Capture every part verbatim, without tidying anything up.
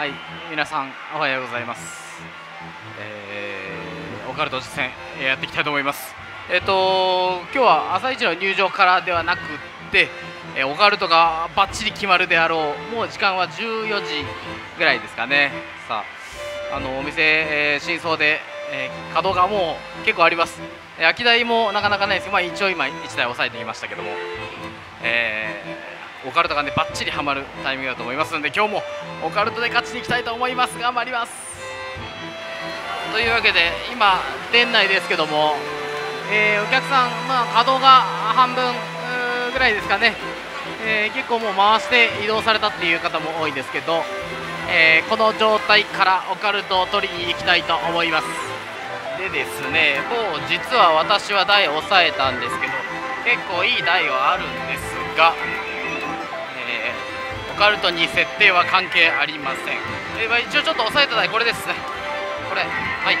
はい、皆さんおはようございます。えー、オカルト実践やっていきたいと思います。えっと今日は朝一の入場からではなくて、えー、オカルトがバッチリ決まるであろう、もう時間はじゅうよじぐらいですかね。さあ、あのお店、えー、新装で、えー、稼働がもう結構あります。えー、空き台もなかなかないですけど、まあ、一応今いちだい抑えてきましたけども、えーオカルトがねバッチリハマるタイミングだと思いますので、今日もオカルトで勝ちにいきたいと思います。頑張ります。というわけで今店内ですけども、えー、お客さん、まあ、稼働が半分ぐらいですかね。えー、結構もう回して移動されたっていう方も多いんですけど、えー、この状態からオカルトを取りに行きたいと思います。でですね、もう実は私は台を抑えたんですけど、結構いい台はあるんですが、オカルトに設定は関係ありません。えーまあ、一応ちょっと抑えた台これですね。これはい、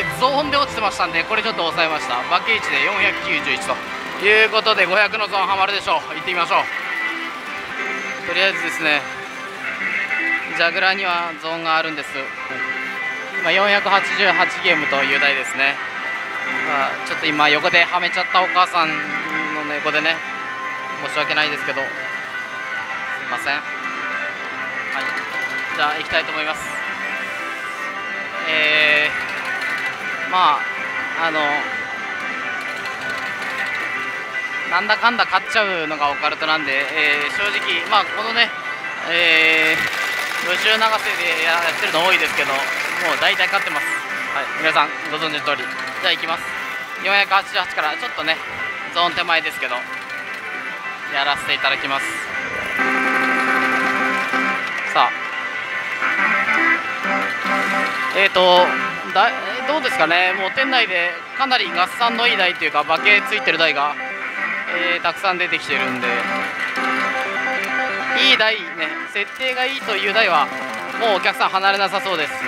えー、ゾーンで落ちてましたんで、これちょっと抑えました。負け位置でよんひゃくきゅうじゅういちということで、ごひゃくのゾーンはまるでしょう。行ってみましょう。とりあえずですね、ジャグラーにはゾーンがあるんです。今よんひゃくはちじゅうはちゲームという台ですね。まあ、ちょっと今横ではめちゃったお母さんの横でね、申し訳ないですけど、ません。はい、じゃあ行きたいと思います。えー、まああのなんだかんだ勝っちゃうのがオカルトなんで、えー、正直まあこのね、えー、路中流せでやってるの多いですけど、もう大体勝ってます。はい、皆さんご存知の通り。じゃあ行きます。よんひゃくはちじゅうはちからちょっとねゾーン手前ですけどやらせていただきます。さあ、えーとだどうですかね。もう店内でかなり合算のいい台というか、馬券ついてる台が、えー、たくさん出てきてるんで、いい台ね、設定がいいという台はもうお客さん離れなさそうですね。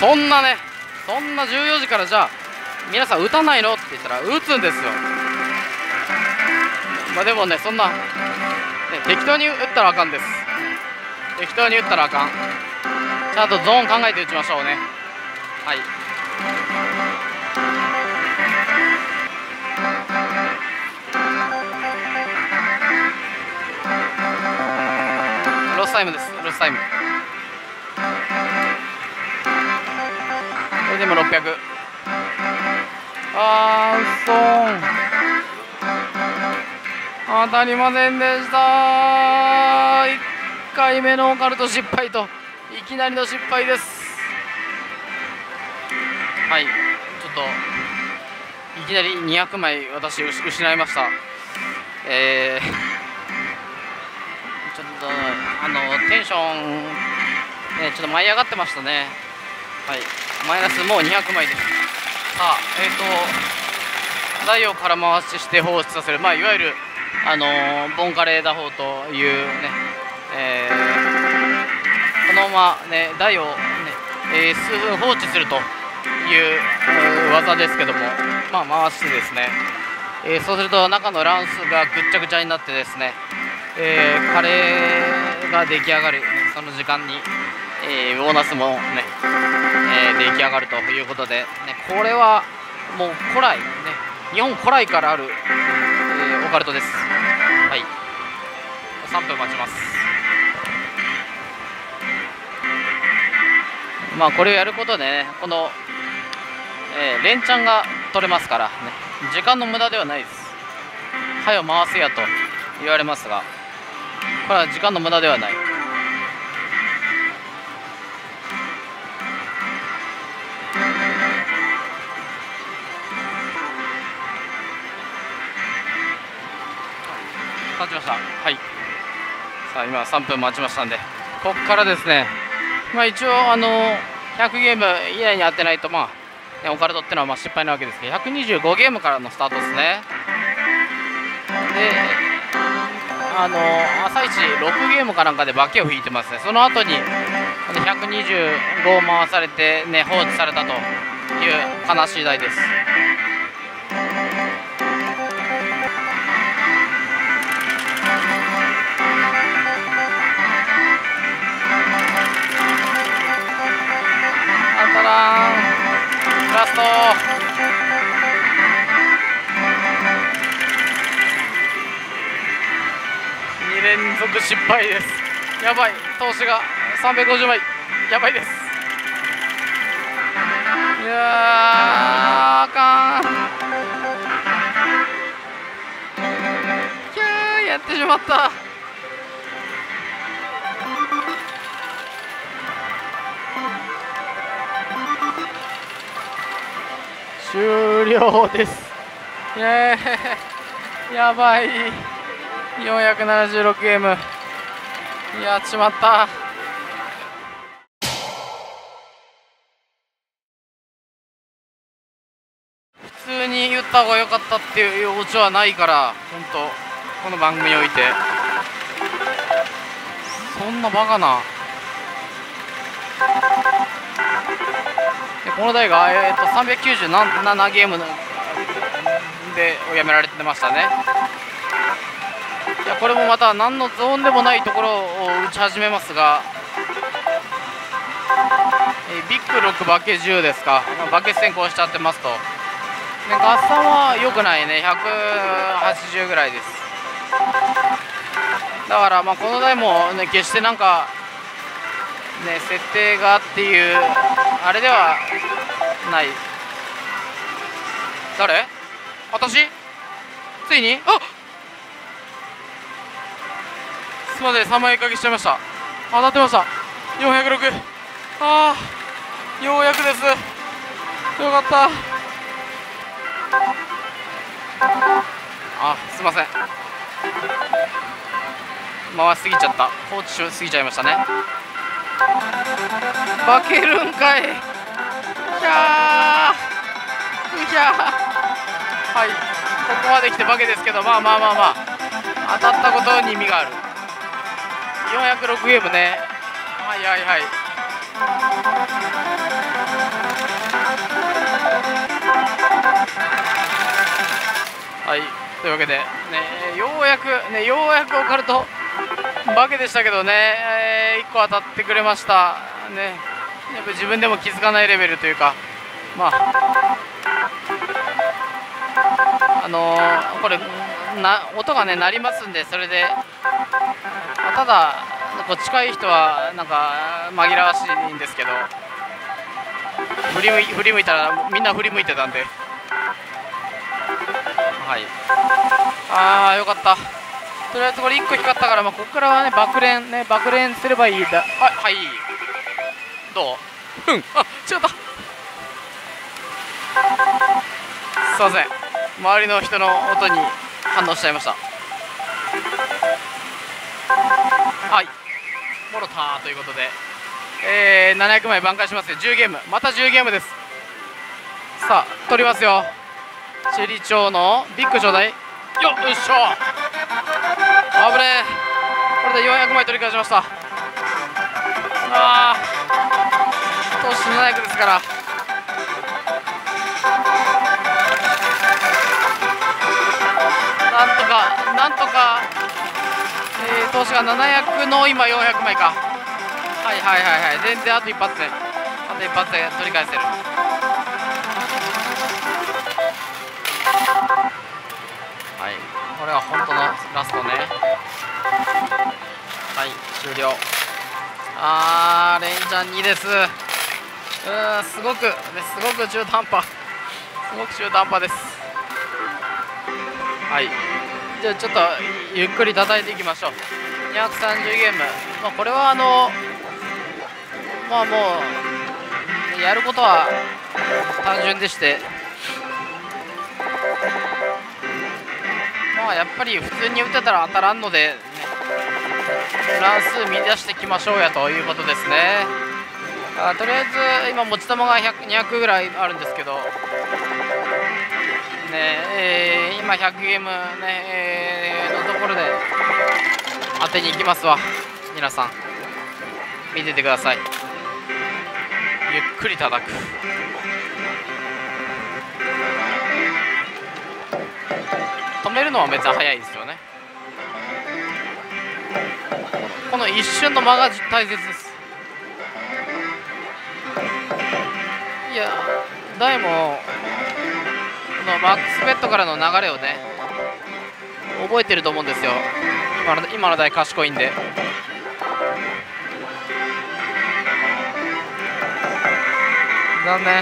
そんなね、そんなじゅうよじからじゃあ皆さん打たないのって言ったら打つんですよ。まあ、でもね、そんな適当に打ったらあかんです。適当に打ったらあかん。ちゃんとゾーン考えて打ちましょうね。はい、ロスタイムです。ロスタイムこれでもろっぴゃく。あー、そう当たりませんでした。いっかいめのオカルト失敗と、いきなりの失敗です。はい、ちょっといきなりにひゃくまい私失いました。えー、ちょっとあのテンション、ね、ちょっと舞い上がってましたね。はい、マイナスもうにひゃくまいです。さあ、えっと台を空回しして放出させる、まあ、いわゆるあのボンカレー打法というね、えー、このまま、ね、台を、ねえー、数分放置するという技ですけども、まあ、回してですね、えー、そうすると中のランスがぐっちゃぐちゃになってですね、えー、カレーが出来上がる、ね、その時間に、えー、ボーナスも、ねえー、出来上がるということで、ね、これはもう古来、ね、日本古来からあるオカルトです。はい、さんぷん待ちます。まあこれをやることでね、この、えー、連チャンが取れますから、ね、時間の無駄ではないです。早を回せやと言われますが、これは時間の無駄ではない。立ちました。はい、さあ今さんぷん待ちましたんで、ここからですね、まあ、一応あのひゃくゲーム以内に当てないと、まあね、オカルトってのはまあ失敗なわけですけど、ひゃくにじゅうごゲームからのスタートですね。で、あの朝一ろくゲームかなんかでバケを引いてますね。その後にひゃくにじゅうごを回されて、ね、放置されたという悲しい台です。部失敗です。やばい、投資がさんびゃくごじゅうまい、やばいです。いやー、あかん、キャー、やってしまった。終了です。イエーイ、やばい、よんひゃくななじゅうろくゲーム、やっちまった。普通に言った方が良かったっていうオチはないから、本当この番組においてそんなバカな。この台が、えー、とさんびゃくきゅうじゅうななゲームのでをやめられてましたね。いや、これもまた何のゾーンでもないところを打ち始めますが、えー、ビッグろく、バケじゅうですか、バケ先行しちゃってますと、ね、合算は良くないね、ひゃくはちじゅうぐらいです。だから、まあ、この台も、ね、決してなんか、ね、設定がっていうあれではない。誰、私、ついに、あっ、すいません、さんまい掛けしちゃいました。当たってました、よんひゃくろく。ああ、ようやくです、よかった。あ、すいません、回しすぎちゃった、放置しすぎちゃいましたね。化けるんかい、ひゃー、ひゃー。はい、ここまで来て化けですけど、まあまあまあまあ、当たったことに意味がある。よんひゃくろくゲームね、はいはいはい。はい、というわけで、ね、ようやく、ね、ようやくオカルト化けでしたけどね、えー、いっこ当たってくれましたね。やっぱ自分でも気づかないレベルというか、まああのー、これな音がね鳴りますんで、それで、ただこう近い人はなんか紛らわしいんですけど、振り向い、振り向いたらみんな振り向いてたんで、はい、ああ、よかった。とりあえずこれいっこ光ったから、まあ、ここからはねバクレンねバクレンすればいいだ。はいはい、どう、うん、あ、違った、すいません、周りの人の音に反応しちゃいました。はい、もろたということで、えー、ななひゃくまい挽回しますよ。じゅうゲーム、またじゅうゲームです。さあ、取りますよ、チェリ町のビッグちょうだい。よっしゃ、あぶねえ、これでよんひゃくまい取り返しました。あー、投資ななひゃくですから、なんとかなんとか、えー、投資がななひゃくの今よんひゃくまいか。はいはいはいはい、全然あと一発で、あと一発で取り返せる。はい、これは本当のラストね。はい、終了。あー、レンジャーにです。うーん、すごくすごく中途半端、すごく中途半端です。はい、じゃあちょっとゆっくり叩いていきましょう。にひゃくさんじゅうゲーム、まあ、これはあのまあもうやることは単純でして、まあやっぱり普通に打てたら当たらんので、ね、乱数見出していきましょうやということですね。あ、とりあえず今持ち球がひゃく、にひゃくぐらいあるんですけど、ねえー、今ひゃくゲーム、ねえー、のところで当てに行きますわ。皆さん見ててください、ゆっくり叩く。止めるのはめっちゃ早いですよね。この一瞬の間が大切です。いや、台もこのマックスベッドからの流れをね覚えてると思うんですよ。今の、今の台賢いんで。残念。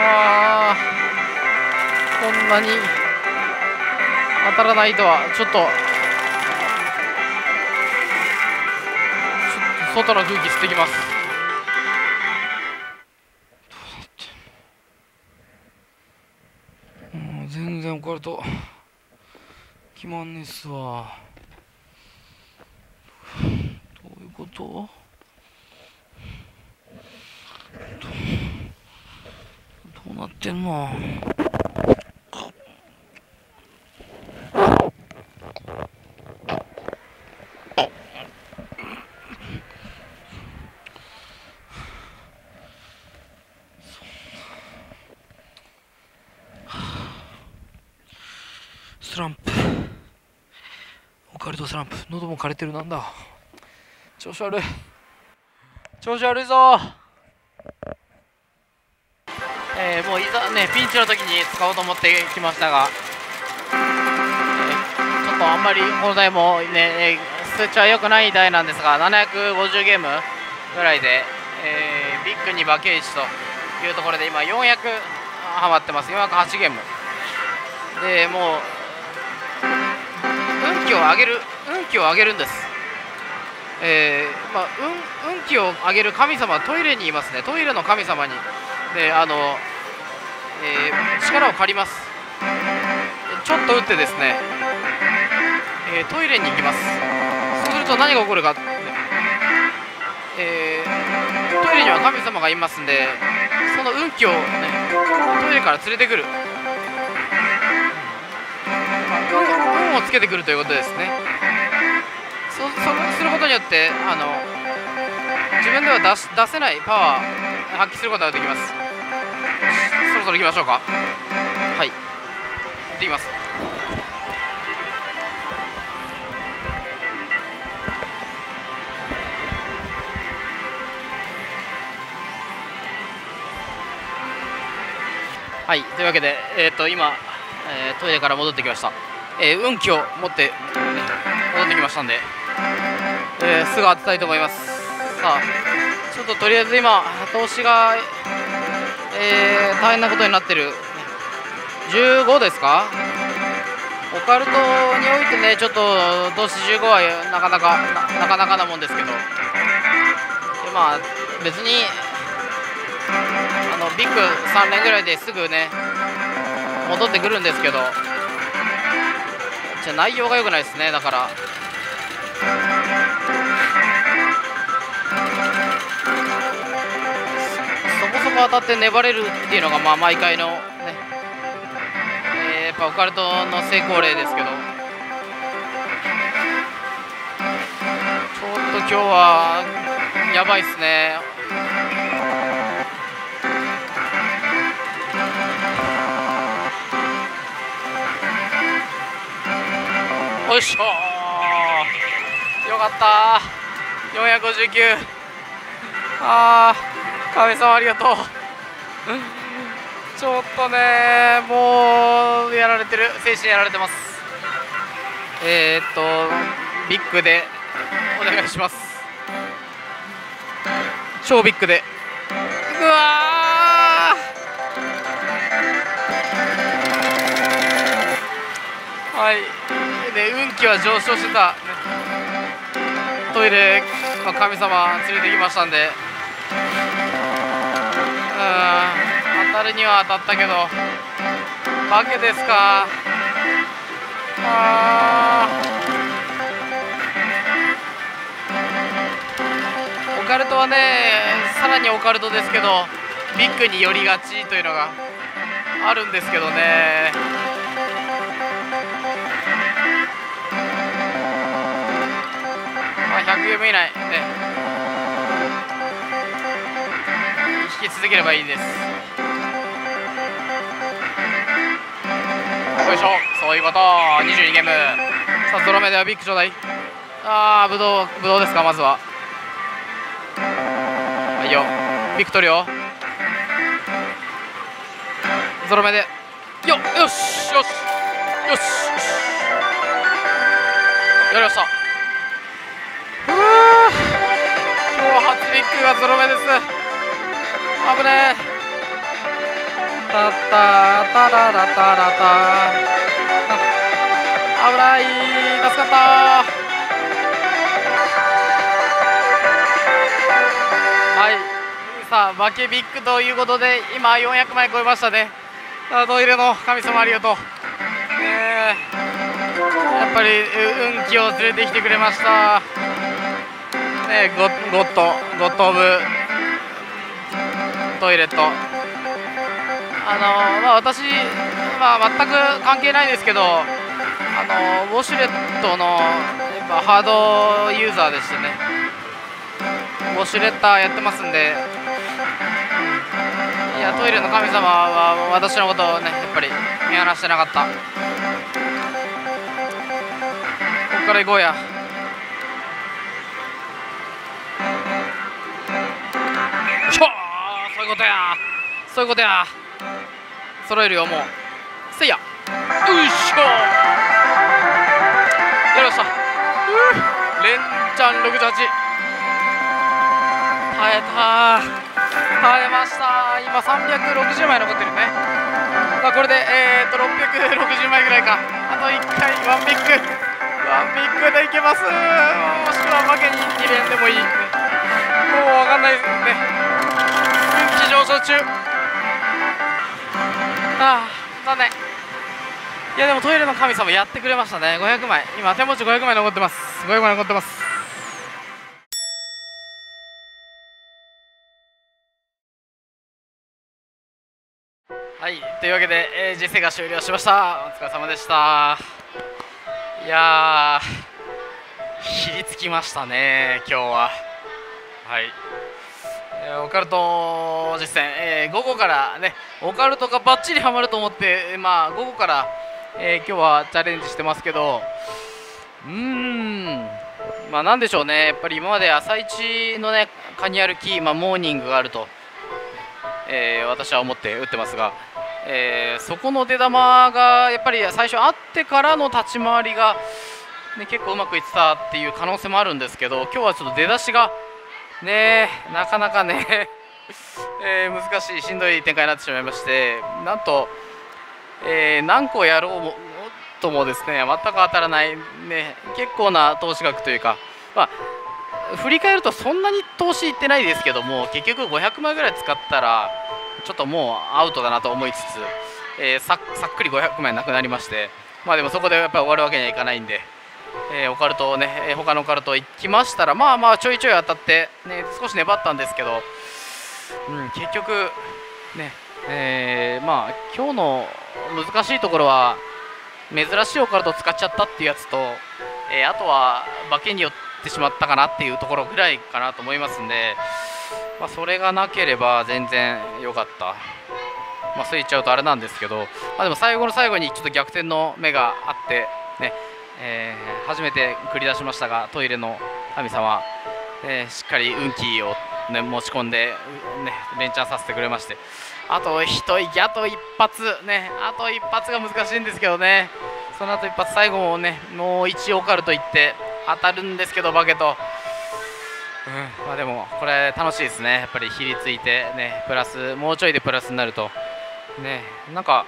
ああ、こんなに当たらないとはちょっと、ちょっと外の空気吸ってきます。もう全然オカルト決まんねえっすわ。どういうこと？どうなってんの？スランプ、オカルトスランプ、喉も枯れてる。なんだ、調子悪い、調子悪いぞ。えー、もういざね、ピンチの時に使おうと思ってきましたが、えー、ちょっとあんまりこの台もね、数値は良くない台なんですが、ななひゃくごじゅうゲームぐらいで、えー、ビッグに馬形一というところで今よんひゃくはまってます。よんひゃくはちゲームでもう運気を上げる、運気を上げるんです。えーまあ、運、運気を上げる神様はトイレにいますね。トイレの神様にで、あの、えー、力を借ります。ちょっと打ってですね、えー、トイレに行きます。そうすると何が起こるか、えー、トイレには神様がいますんで、その運気を、ね、トイレから連れてくる、運をつけてくるということですね。そ、それをすることによって、あの自分では出し、出せないパワー発揮することができます。そろそろ行きましょうか。はい、行ってきます。はい、というわけで、えーと今、えー、トイレから戻ってきました。えー、運気を持って、ね、戻ってきましたんで、えー、すぐ当てたいと思います。さあ、ちょっととりあえず今、投資が、えー、大変なことになってる。じゅうごですか、オカルトにおいてね、ちょっと投資じゅうごはなかなか な, なかなかなもんですけど、でまあ別にあのビッグさん連ぐらいですぐね戻ってくるんですけど、じゃ内容が良くないですね。だから当たって粘れるっていうのが、まあ毎回のね、えー、やっぱオカルトの成功例ですけど、ちょっと今日はやばいっすね。おいしょー、よかったー、よんひゃくごじゅうきゅう。あー、神様ありがとう。ちょっとね、もうやられてる、精神やられてます。えー、っとビッグでお願いします。超ビッグで、うわー、はい、で運気は上昇してた、トイレの神様連れてきましたんで、当たるには当たったけど、化けですか。あー、オカルトはね、さらにオカルトですけど、ビッグに寄りがちというのがあるんですけどね。まあ、ひゃくゲーム以内で、ね、引き続ければいいです。よいしょ、そういうこと。にじゅうにゲーム。さあ、ゾロ目ではビッグちょうだい。ああ、ブドウ、ブドウですか、まずは。はいよ、ビッグ取るよ。ゾロ目で。よ、よし、よし、よし、よし。りました。うー、今日ははちビッグがゾロ目です。危ねえ。タタタララタラタ、危ない、助かった。はい、さあ負けビッグということで今よんひゃくまい超えましたね。さあ、ドイルの神様ありがとう。えー、やっぱり運気を連れてきてくれましたね。ゴッドゴッドオブトイレット。あのまあ、私、まあ、全く関係ないんですけど、あのウォシュレットのやっぱハードユーザーでしてね、ウォシュレッターやってますんで、いやトイレの神様は私のことをね、やっぱり見放してなかった。ここから行こうや。ひょー、そういうことや、そういうことや。揃えるよ、もうせいや、よいしょ、やりました。レンちゃんろくじゅうはち耐えた、耐えました。今さんびゃくろくじゅうまい残ってるね。まあ、これでえー、っとろっぴゃくろくじゅうまいぐらいか。あといっかいワンビッグ、ワンビッグでいけます。もしくは負けににれんでもいい。もう分かんないですね。運気上昇中。ああ、残念。いやでもトイレの神様やってくれましたね。ごひゃくまい、今手持ちごひゃくまい残ってます。ごひゃくまい残ってます。はい、というわけで、えー、人生が終了しました。お疲れ様でした。いやー、ひりつきましたね今日は。はい、オカルト実践、えー、午後からね、オカルトがバッチリハマると思って、まあ、午後から、えー、今日はチャレンジしてますけど、うーん、まあ、なんでしょうね、やっぱり今まで朝一のね、カニ歩き、まあ、モーニングがあると、えー、私は思って打ってますが、えー、そこの出玉がやっぱり最初あってからの立ち回りが、ね、結構うまくいってたっていう可能性もあるんですけど、今日はちょっと出だしが。ねえ、なかなかね、えー、難しい、しんどい展開になってしまいまして、なんと、えー、何個やろうともですね、全く当たらない、ね、結構な投資額というか、まあ、振り返るとそんなに投資いってないですけども、結局ごひゃくまいぐらい使ったらちょっともうアウトだなと思いつつ、えー、さ, さっくりごひゃくまいなくなりまして、まあでもそこでやっぱり終わるわけにはいかないんで。えー、オカルトをね、えー、他のオカルト行きましたら、まあまあちょいちょい当たって、ね、少し粘ったんですけど、うん、結局ね、えー、まあ今日の難しいところは珍しいオカルトを使っちゃったっていうやつと、えー、あとは化けによってしまったかなっていうところぐらいかなと思いますんで、まあ、それがなければ全然良かった。まあ、そう言っちゃうとあれなんですけど、まあ、でも最後の最後にちょっと逆転の目があってね。えー、初めて繰り出しましたが、トイレの神様、えー、しっかり運気を、ね、持ち込んで、ね、連チャンさせてくれまして、あと一息、あと一発ね、あと一発が難しいんですけどね、その後一発、最後もね、もう一オカルトいって当たるんですけど、バケと、うん、まあ、でもこれ楽しいですね。やっぱりひりついてね、プラスもうちょいでプラスになるとね、なんか、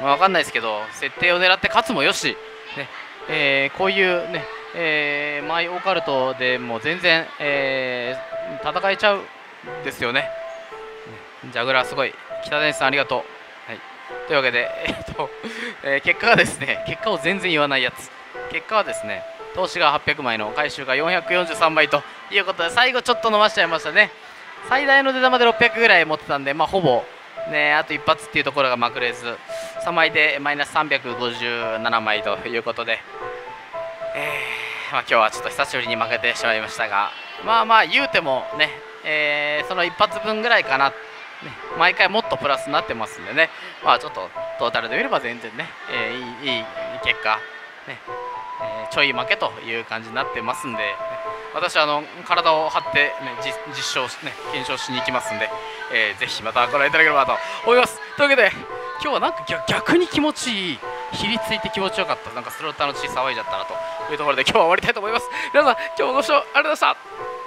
まあ、分かんないですけど、設定を狙って勝つもよしね、えー、こういうね、えー、マイオカルトでも全然、えー、戦えちゃうんですよね。ジャグラーすごい、北谷さんありがとう、はい、というわけで、えーっとえー、結果がですね、結果を全然言わないやつ、結果はですね、投資がはっぴゃくまいの回収がよんひゃくよんじゅうさんまいということで、最後ちょっと伸ばしちゃいましたね。最大の出玉でろっぴゃくぐらい持ってたんで、まあ、ほぼね、あと一発っていうところがまくれず、さんまいでマイナスさんびゃくごじゅうななまいということで、えーまあ、今日はちょっと久しぶりに負けてしまいましたが、まあまあ言うてもね、えー、その一発分ぐらいかな、ね、毎回もっとプラスになってますんでね、まあ、ちょっとトータルで見れば全然ね、えー、いい、いい結果、ね、えー、ちょい負けという感じになってますんで、ね、私はあの体を張って、ね、実証、ね、検証しに行きますんで、えー、ぜひまたご覧いただければと思います。というわけで今日はなんか逆に気持ちいい、ひりついて気持ちよかった、なんかスロッタの血騒いじゃったなというところで今日は終わりたいと思います。皆さん、今日もご視聴ありがとうございました。